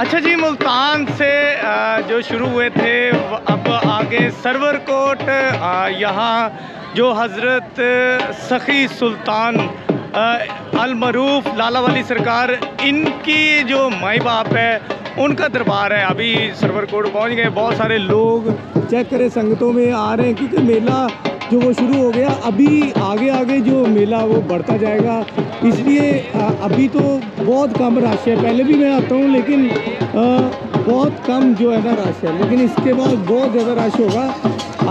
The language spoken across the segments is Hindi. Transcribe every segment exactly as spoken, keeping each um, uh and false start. अच्छा जी, मुल्तान से जो शुरू हुए थे, अब आगे सरवरकोट, यहाँ जो हज़रत सफ़ी सुल्तान अलमरूफ लाला वली सरकार, इनकी जो माई बाप है उनका दरबार है। अभी सरवरकोट पहुँच गए, बहुत सारे लोग चेक करें संगतों में आ रहे हैं क्योंकि मेला जो वो शुरू हो गया। अभी आगे आगे जो मेला वो बढ़ता जाएगा, इसलिए अभी तो बहुत कम रश है। पहले भी मैं आता हूँ लेकिन आ, बहुत कम जो है ना रश है, लेकिन इसके बाद बहुत ज़्यादा रश होगा।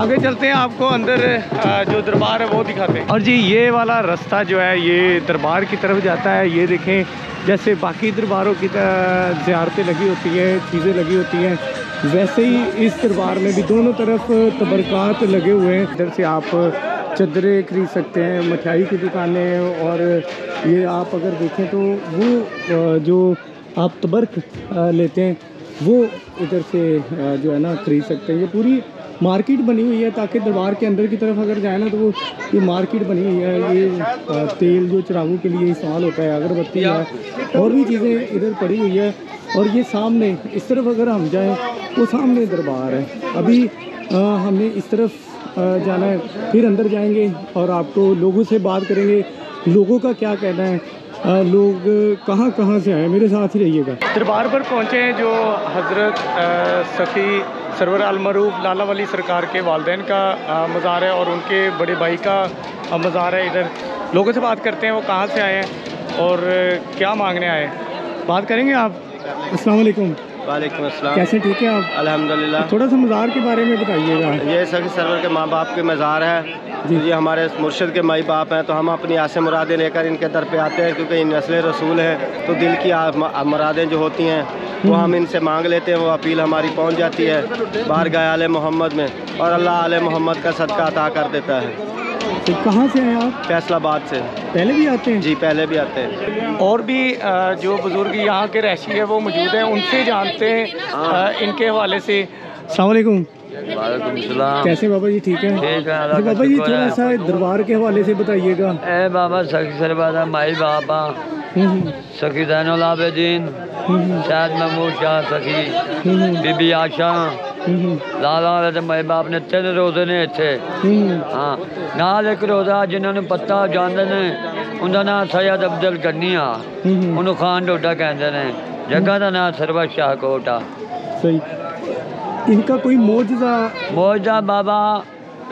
आगे चलते हैं, आपको अंदर आ, जो दरबार है वो दिखाते हैं। और जी ये वाला रास्ता जो है ये दरबार की तरफ जाता है। ये देखें, जैसे बाकी दरबारों की ज़ियारतें लगी होती हैं, चीज़ें लगी होती हैं, वैसे ही इस दरबार में भी दोनों तरफ तबरक़ात लगे हुए हैं। इधर से आप चदरें खरीद सकते हैं, मिठाई की दुकानें, और ये आप अगर देखें तो वो जो आप तबरक लेते हैं वो इधर से जो है ना खरीद सकते हैं। ये पूरी मार्केट बनी हुई है, ताकि दरबार के अंदर की तरफ अगर जाए ना तो वो ये मार्केट बनी हुई है। ये तेल जो चिरागों के लिए इस्तेमाल होता है, अगरबत्ती है, और भी चीज़ें इधर पड़ी हुई है। और ये सामने इस तरफ अगर हम जाएं तो सामने दरबार है। अभी आ, हमें इस तरफ आ, जाना है, फिर अंदर जाएंगे और आपको लोगों से बात करेंगे, लोगों का क्या कहना है, आ, लोग कहाँ कहाँ से आए, मेरे साथ ही रहिएगा। दरबार पर पहुँचे हैं जो हज़रत सफ़ी सरवर अलमरूफ लाला वली सरकार के वालदैन का मज़ार है और उनके बड़े भाई का मज़ार है। इधर लोगों से बात करते हैं, वो कहाँ से आए हैं और क्या मांगने आए हैं, बात करेंगे। आप अस्सलामुअलैकुम। वालेकुम अस्सलाम। कैसे, ठीक है आप? अल्हम्दुलिल्लाह। थोड़ा सा मज़ार के बारे में बताइएगा। ये सखी सरवर के माँ बाप के मज़ार है जी। ये हमारे मुर्शिद के माई बाप हैं, तो हम अपनी आसे मुरादें लेकर इनके दर पे आते हैं क्योंकि इन नस्ल रसूल हैं, तो दिल की मुरादें जो होती हैं वो हम इनसे मांग लेते हैं, वो अपील हमारी पहुँच जाती है बारगाह आले मोहम्मद में, और अल्लाह आले मोहम्मद का सदका अता कर देता है। तो कहाँ से हैं आप? फैसलाबाद से। पहले भी आते हैं? जी, पहले भी आते हैं। और भी जो बुज़ुर्ग यहाँ के रहशी है वो मौजूद हैं, उनसे जानते हैं इनके हवाले से। अस्सलामुअलैकुम। वालेकुम सलाम। कैसे बाबा जी, ठीक है? ठीक है। तो बाबा जी थोड़ा सा दरबार के हवाले से बताइएगा। ए बाबा सखी सरबादा माई बाबा सखी जैनदीन शायद महमूद शाह सखी बीबी आशा लाला दे माई बाप ने तीन रोजे ने इतने, हाँ नाल एक रोजा जिन्होंने पत्ता जानते हैं उनका नाम सैयद अब्दुल गनी, उन्होंने खान डोडा कहते हैं, जगह का नाम सरवर शाहकोट। इनका कोई मौजदा मौजदा बाबा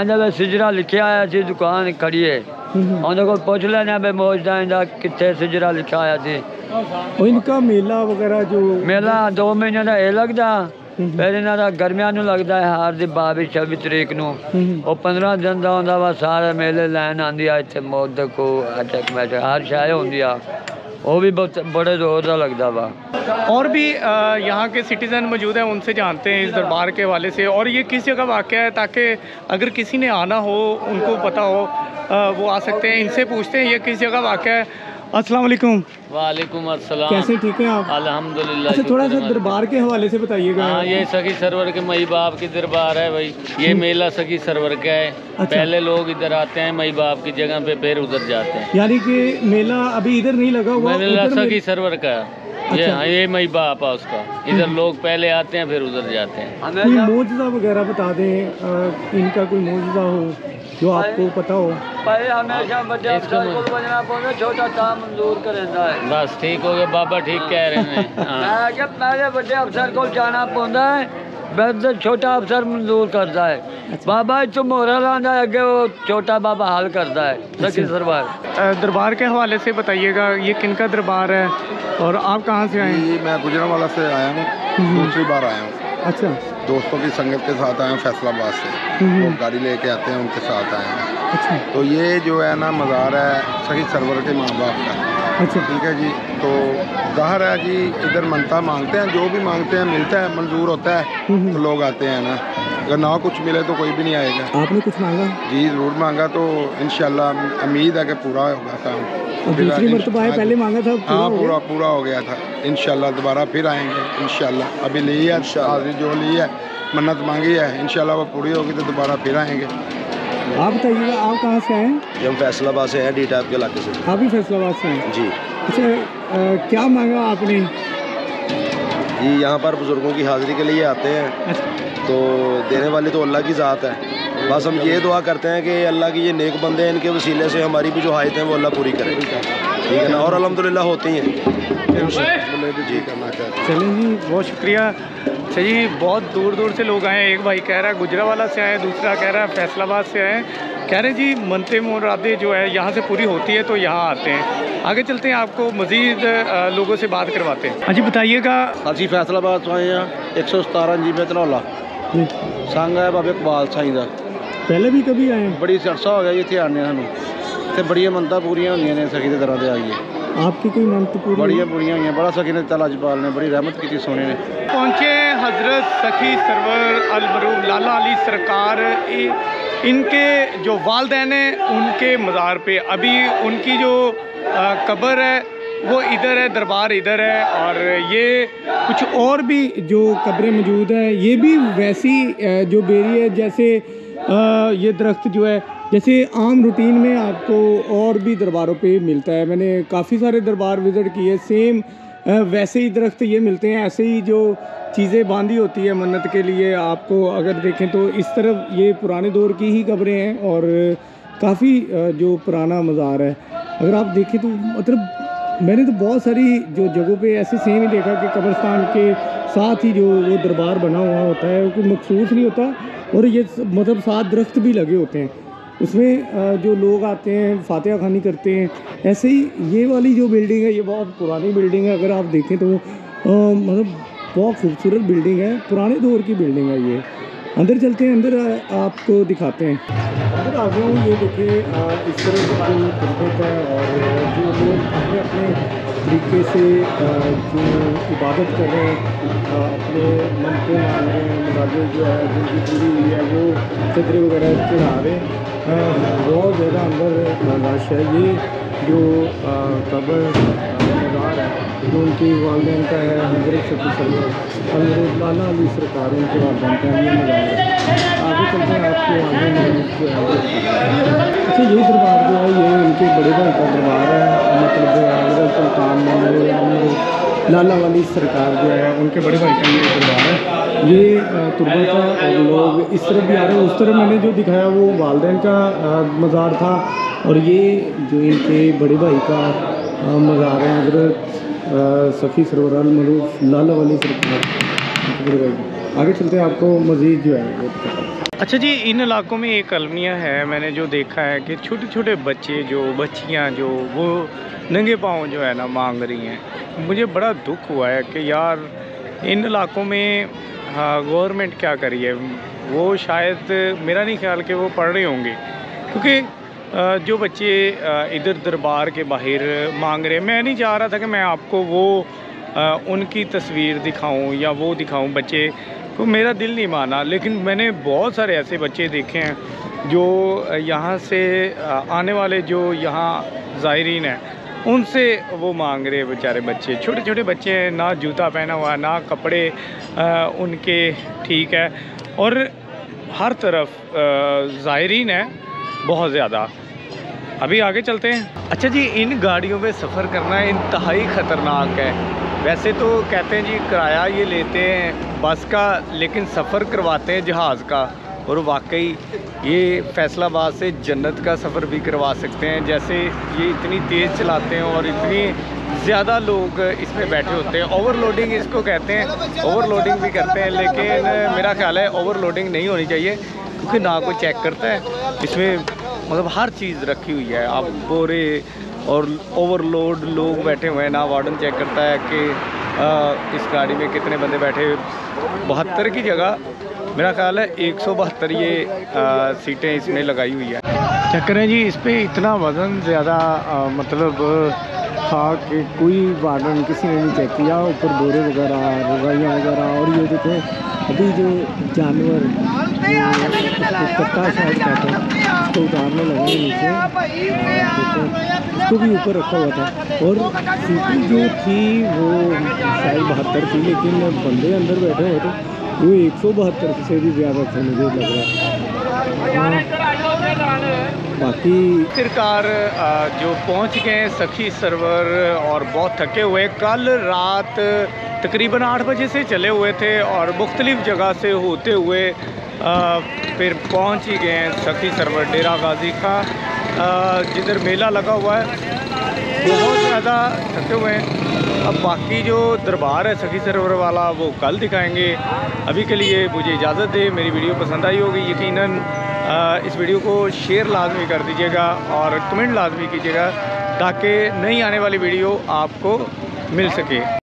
इन्होंने सिजरा लिखा आया जी, दुकान खड़ी है उन्होंने को पूछ लेना भी मौजदा इनका कितने सिजरा लिखा आया जी। इनका मेला वगैरह जो मेला दो महीने का ये लगता, फिर इन्हों का गर्मिया लगता है हार की बावी छब्बी तरीक न, और पंद्रह दिन का आता वा सारा मेले लैन आती है इतने मौत को अटक मैच हर शायद होंगी, वो भी बड़े जोर का लगता वा। और भी यहाँ के सिटीज़न मौजूद हैं, उनसे जानते हैं इस दरबार के हवाले से, और ये किस जगह वाक़या है ताकि अगर किसी ने आना हो उनको पता हो, आ, वो आ सकते हैं। इनसे पूछते हैं ये किस जगह वाक़या है। अस्सलाम वालेकुम। वालेकुम अस्सलाम। कैसे, ठीक है आप? अल्हम्दुलिल्लाह। अच्छा, थोड़ा सा दरबार के हवाले से बताइएगा। हाँ, ये सखी सरवर के मई बाप की दरबार है भाई। ये मेला सखी सरवर का है। अच्छा। पहले लोग इधर आते हैं मई बाप की जगह पे, फिर उधर जाते हैं, यानी कि मेला अभी इधर नहीं लगा हुआ, मेला सखी सरवर का। अच्छा। ये हाँ, ये मई बाप है उसका। इधर लोग पहले आते हैं फिर उधर जाते हैं। कोई मौजदा वगैरह बता दें, इनका कोई मौजदा हो जो आपको पता हो। हमेशा छोटा काम मंजूर कर बस, ठीक हो गया बाबा, ठीक कह रहे हैं। जब पहले बड़े अफसर को जाना पौंदा है, बस छोटा अफसर मंजूर करता है। अच्छा। बाबा जो मोहरा लाता है आगे, वो छोटा बाबा हाल करता है। सखी सरवर दरबार के हवाले से बताइएगा, ये किनका दरबार है और आप कहाँ से आए हैं? मैं गुजरावाला से आया हूँ, दूसरी बार आया हूँ। अच्छा। दोस्तों की संगत के साथ आए हैं फैसलाबाद से, वो गाड़ी लेके आते हैं, उनके साथ आए हैं। अच्छा। तो ये जो है ना मज़ार है सखी सरवर के माँ बाप का। अच्छा, ठीक है जी। तो ज़ाहिर है जी इधर मनता मांगते हैं, जो भी मांगते हैं मिलता है, मंजूर होता है, तो लोग आते हैं ना। अगर ना कुछ मिले तो कोई भी नहीं आएगा। आपने कुछ मांगा? जी ज़रूर मांगा, तो इंशाल्लाह उम्मीद है कि पूरा होगा काम। दूसरी मरतबा है, पहले मांगा था। हाँ, पूरा पूरा हो गया था। इंशाल्लाह दोबारा फिर आएंगे इंशाल्लाह। अभी ली है जो ली है, मन्नत मांगी है, इंशाल्लाह वो पूरी होगी तो दोबारा फिर आएँगे। आप बताइएगा आप कहाँ से आए हैं? हम फैसलाबाद से हैं, डी टाइप के इलाके से। आप भी फैसलाबाद से हैं? जी। अच्छा, क्या मांगा आपने? ये यहाँ पर बुज़ुर्गों की हाज़िरी के लिए आते हैं, तो देने वाले तो अल्लाह की ज़ात है। बस हम ये दुआ करते हैं कि अल्लाह की ये नेक बंदे हैं, इनके वसीले से हमारी भी जो हाइट है वो अल्लाह पूरी करे, ठीक है ना। और अलहम्दुलिल्लाह होती हैं। जी करना चाहिए। चलिए जी, बहुत शुक्रिया। अच्छा जी, बहुत दूर दूर से लोग आए हैं। एक भाई कह रहा है गुजरावाला से आए, दूसरा कह रहा है फैसलाबाद से आए। कह रहे जी मनते मुरादे जो है यहाँ से पूरी होती है तो यहाँ आते हैं। आगे चलते हैं, आपको मज़ीद लोगों से बात करवाते हैं। हाँ जी बताइएगा। हाँ जी फैसलाबाद से आए हैं, एक सौ सतारा जी बेतनौला सांगा बाबा इकबाल साई का। पहले भी कभी आए? बड़ी सरसा हो गया जी, इतने आने सू इतने बड़िया मनता पूरिया हुई ने सखी के तरह से आई है। आपकी कोई मनत पूरी? बड़िया पूरिया हुई, बड़ा सखी ने तला जपाल ने बड़ी रहमत की सोने ने। पहुँचे हज़रत सफ़ी सरवराूफ अलमरूफ लाला वली सरकार, इनके जो वालदैन हैं उनके मज़ार पर। अभी उनकी जो कब्र है वो इधर है, दरबार इधर है, और ये कुछ और भी जो कब्रें मौजूद हैं, ये भी वैसी जो बेरी है जैसे ये दरख्त जो है, जैसे आम रूटीन में आपको और भी दरबारों पे मिलता है। मैंने काफ़ी सारे दरबार विज़िट किए, सेम वैसे ही दरख्त ये मिलते हैं, ऐसे ही जो चीज़ें बांधी होती है मन्नत के लिए। आपको अगर देखें तो इस तरफ ये पुराने दौर की ही कब्रें हैं और काफ़ी जो पुराना मज़ार है। अगर आप देखें तो मतलब मैंने तो बहुत सारी जो जगहों पे ऐसे सेम ही देखा कि कब्रिस्तान के साथ ही जो वो दरबार बना हुआ होता है, वो कोई मखसूस नहीं होता, और ये मतलब साथ दरख्त भी लगे होते हैं, उसमें जो लोग आते हैं फातिहा खानी करते हैं। ऐसे ही ये वाली जो बिल्डिंग है ये बहुत पुरानी बिल्डिंग है, अगर आप देखें तो मतलब बहुत खूबसूरत बिल्डिंग है, पुराने दौर की बिल्डिंग है ये। अंदर चलते हैं, अंदर आपको दिखाते हैं। अंदर आ गए ये देखिए, इस तरह के जो तरीक़ा है और जो लोग अपने अपने तरीके से जो इबादत कर रहे हैं, अपने मन को मान रहे हैं, मुरादें जो है जिनकी पूरी हुई है वो चदरे वगैरह चढ़ा रहे हैं। बहुत ज़्यादा अंदर लाश है। ये जो कब्र मज़ार है जो उनकी वालदेन का है, हज़रत सफ़ी सरवराूफ लाला वली सरकार उनके वालदेन का ये मज़ार है। आगे चलते हैं आपके आगे अच्छा, ये दरबार जो है ये उनके बड़े भाई का दरबार है, मतलब हज़रत सुल्तान लाला वली सरकार जो है उनके बड़े भाई का ये दरबार है। ये तुरबा था और लोग इस तरफ भी आ रहे हैं। उस तरफ मैंने जो दिखाया वो वालदेन का मज़ार था, और ये जो इनके बड़े भाई का मज़ार है, हज़रत सफ़ी सरवराूफ अलमरूफ लाला वली सरकार। आगे चलते हैं, आपको मज़ीद जो है। अच्छा जी, इन इलाकों में एक अलमिया है, मैंने जो देखा है कि छोटे छोटे बच्चे जो बच्चियां जो वो नंगे पाँव जो है ना मांग रही हैं। मुझे बड़ा दुख हुआ है कि यार इन इलाकों में गवर्नमेंट क्या करी है। वो शायद मेरा नहीं ख्याल कि वो पढ़ रहे होंगे, क्योंकि जो बच्चे इधर दरबार के बाहर मांग रहे हैं, मैं नहीं चाह रहा था कि मैं आपको वो उनकी तस्वीर दिखाऊं या वो दिखाऊं बच्चे को, मेरा दिल नहीं माना। लेकिन मैंने बहुत सारे ऐसे बच्चे देखे हैं जो यहाँ से आने वाले जो यहाँ ज़ायरीन हैं उनसे वो मांग रहे बेचारे बच्चे, छोटे छोटे बच्चे हैं, ना जूता पहना हुआ ना कपड़े उनके ठीक है, और हर तरफ ज़ायरीन है बहुत ज़्यादा। अभी आगे चलते हैं। अच्छा जी, इन गाड़ियों में सफ़र करना इंतहाई ख़तरनाक है। वैसे तो कहते हैं जी किराया ये लेते हैं बस का, लेकिन सफ़र करवाते हैं जहाज़ का, और वाकई ये फैसलाबाद से जन्नत का सफ़र भी करवा सकते हैं। जैसे ये इतनी तेज़ चलाते हैं और इतनी ज़्यादा लोग इसमें बैठे होते हैं, ओवरलोडिंग इसको कहते हैं, ओवरलोडिंग भी करते हैं, लेकिन मेरा ख्याल है ओवरलोडिंग नहीं होनी चाहिए, क्योंकि ना कोई चेक करता है इसमें, मतलब हर चीज़ रखी हुई है। आप बोरे और ओवरलोड लोग बैठे हुए हैं, ना वार्डन चेक करता है कि आ, इस गाड़ी में कितने बंदे बैठे। बहत्तर की जगह मेरा ख्याल है एक सौ बहत्तर ये आ, सीटें इसमें लगाई हुई है। चक्कर है जी, इस पर इतना वज़न ज़्यादा मतलब था कि कोई वार्डन किसी ने नहीं चेक किया। ऊपर बोरे वगैरह रजाइयाँ वगैरह, और ये देखें अभी जो जानवर कट्टा शायद कहते हैं उसको उतारने लगे नीचे, उसको भी ऊपर रखा हुआ था, और सीटें जो थी वो शायद बहत्तर थी, लेकिन बंदे अंदर बैठे हुए थे वो एक सौ बहत्तर से भी ज़्यादा थे मुझे लग रहा है। बाकी सरकार जो पहुंच गए सखी सरवर और बहुत थके हुए। कल रात तकरीबन आठ बजे से चले हुए थे और मुख्तलिफ़ जगह से होते हुए आ, फिर पहुँच ही गए हैं सखी सरवर डेरा गाज़ी खान जिधर मेला लगा हुआ है। बहुत ज़्यादा थके हुए हैं। अब बाकी जो दरबार है सखी सरवर वाला वो कल दिखाएंगे। अभी के लिए मुझे इजाज़त दे। मेरी वीडियो पसंद आई होगी यकीनन आ, इस वीडियो को शेयर लाजमी कर दीजिएगा और कमेंट लाजमी कीजिएगा ताकि नई आने वाली वीडियो आपको मिल सके।